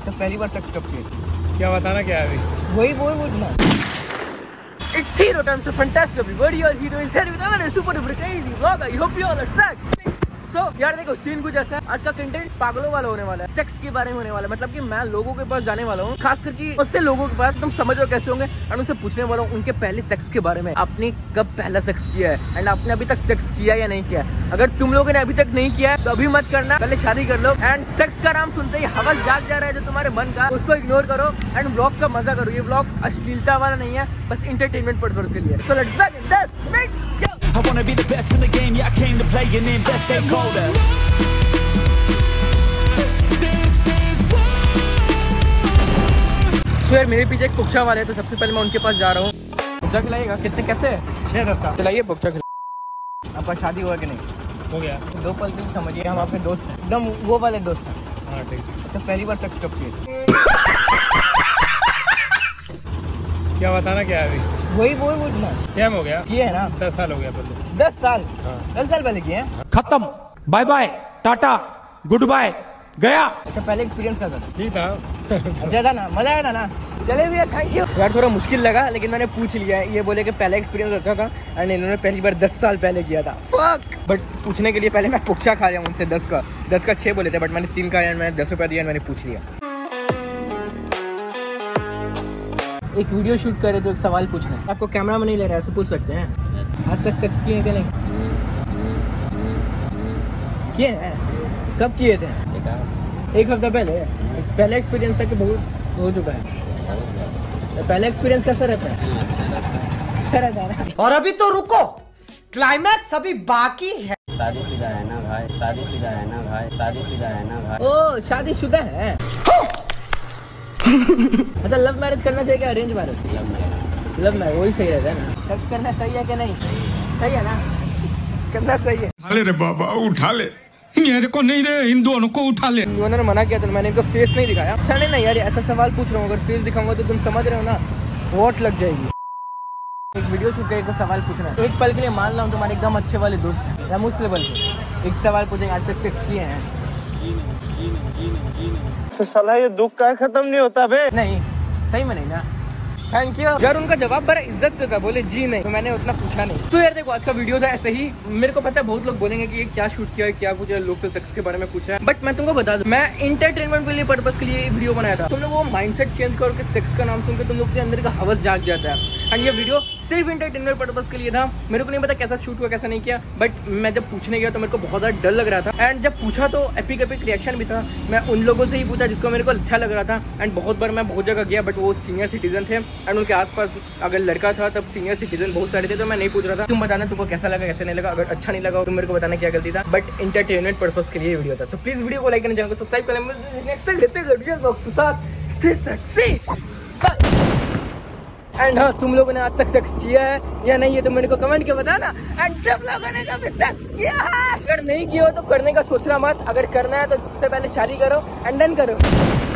अच्छा पहली बार सेक्स कब किया? क्या बताना क्या है अभी? वही बोलना। It's hero time, so fantastic everybody, your hero is here with another super duper crazy vlog. I hope you all are sex. So यार देखो सीन कुछ ऐसा है, आज का कंटेंट पागलों वाला होने वाला है, सेक्स के बारे में होने वाला है। मतलब कि मैं लोगों के पास जाने वाला हूँ, खास करके उससे लोगों के पास, तुम समझ रहे हो कैसे होंगे, और उनसे पूछने वाला हूँ उनके पहले सेक्स के बारे में। आपने कब पहला सेक्स किया है एंड आपने अभी तक सेक्स किया या नहीं किया? अगर तुम लोगों ने अभी तक नहीं किया है तो अभी मत करना, पहले शादी कर लो। एंड सेक्स का नाम सुनते ही हवस जाग जा रहा है जो तुम्हारे मन का, उसको इग्नोर करो एंड व्लॉग का मजा करो। ये व्लॉग अश्लीलता वाला नहीं है, बस एंटरटेनमेंट पर्पस के लिए। So let's back in 10 minutes. I wanna be the best in the game, yeah I came to play and invest, stay colder. So यार मेरे पीछे एक पुक्चा वाले हैं, तो सबसे पहले मैं उनके पास जा रहा हूँ। पुक्चा खिलाइएगा? कितने कैसे? 6-10 का खिलाइए पुक्चा। आपका शादी हुआ कि नहीं? हो गया। दो पल के लिए समझिए हम आपके दोस्त हैं, एकदम वो वाले दोस्त हैं। हाँ ठीक है। अच्छा पहली बार सेक्स कब किए? क्या बताना क्या है अभी? वही ना टाइम हो गया, ये है ना 10 साल हो गया पहले। 10 साल? हाँ। 10 साल पहले किए हैं। खत्म, bye bye Tata goodbye गया। अच्छा पहले एक्सपीरियंस कैसा था? ठीक था। अच्छा था ना, मजा आया था ना? चले भैया थैंक यू। यार थोड़ा मुश्किल लगा लेकिन मैंने पूछ लिया है। ये बोले कि पहला एक्सपीरियंस अच्छा था एंड इन्होंने पहली बार 10 साल पहले किया था। बट पूछने के लिए पहले मैं पुक्चा खा जाऊँ उनसे। 10 का 6 बोले थे बट मैंने 3 का, मैंने 10 रुपया दिया, मैंने पूछ लिया। एक वीडियो शूट करे तो एक सवाल पूछना है आपको, कैमरा में नहीं ले रहा है, ऐसे पूछ सकते हैं। आज तक सेक्स किए थे? नहीं किए हैं। कब किए थे? एक हफ्ता पहले। पहला एक्सपीरियंस था कि बहुत हो चुका है? पहला एक्सपीरियंस कैसा रहता है? अच्छा रहता है। और अभी तो रुको, क्लाइमैक्स अभी बाकी है। शादीशुदा है ना भाई, शादीशुदा है ना भाई, शादीशुदा है ना भाई। ओ शादीशुदा है। अच्छा लव मैरिज करना चाहिए क्या अरेंज मैरिज? लव मैरिज वही सही रहता है ना। सेक्स करना सही है कि नहीं? सही है ना, करना सही है। उठा ले रे बाबा उठा ले, मेरे को नहीं रे, इन दोनों को उठा ले। उन्होंने मना किया था, मैंने इनको फेस नहीं दिखाया। अच्छा नहीं ना यार ऐसा सवाल पूछ रहा हूँ, अगर फेस दिखाऊंगा तो तुम समझ रहे हो ना वोट लग जाएगी। एक वीडियो शूट करके सवाल पूछना है, एक पल के लिए मान रहा हूँ तुम्हारे एकदम अच्छे वाले दोस्त है, हम उस लेवल पे एक सवाल पूछेंगे आज तक सेक्स किए हैं? तो साला ये दुख का खत्म नहीं होता बे। नहीं सही में नहीं ना। थैंक यू यार। उनका जवाब बड़ा इज्जत से था, बोले जी नहीं, तो मैंने उतना पूछा नहीं। तो यार देखो आज का वीडियो था ऐसे ही। मेरे को पता है बहुत लोग बोलेंगे कि ये क्या शूट किया है, क्या कुछ है, लोग से सेक्स के बारे में पूछा है, बट मैं तुमको बता दूं मैं इंटरटेनमेंट के लिए पर्पस के लिए वीडियो बनाया था। तुम लोग वो माइंडसेट चेंज करके सेक्स का नाम सुनकर तुम लोग के अंदर का हवस जाग जाता है। एंड ये वीडियो सिर्फ इंटरटेनमेंट पर्पस के लिए था। मेरे को नहीं पता कैसा शूट हुआ कैसा नहीं किया, बट मैं जब पूछने गया तो मेरे को बहुत ज्यादा डर लग रहा था। एंड जब पूछा तो एपिक रिएक्शन भी था। मैं उन लोगों से ही पूछा जिसको मेरे को अच्छा लग रहा था। एंड बहुत बार मैं बहुत जगह गया बट वो सीनियर सिटीजन थे एंड उनके आसपास अगर लड़का था तब सीनियर सिटीजन बहुत सारे थे, तो मैं नहीं पूछ रहा था। तुम बताना तुमको कैसा लगा कैसा नहीं लगा, अगर अच्छा नहीं लगा तो मेरे को बताना क्या गलती था। बट एंटरटेनमेंट पर्पस के लिए वीडियो था। तो प्लीज वीडियो को लाइक करना, चैनल को सब्सक्राइब करें, नेक्स्ट टाइम लेते हैं वीडियो ब्लॉग्स के साथ। स्टे सेक्सी एंड हाँ तुम लोगों ने आज तक सेक्स किया है या नहीं है तो मेरे को कमेंट के बताना। एंड सब लोगों ने कभी सेक्स किया है? अगर नहीं किया हो तो करने का सोचना मत, अगर करना है तो सबसे पहले शादी करो एंड देन करो।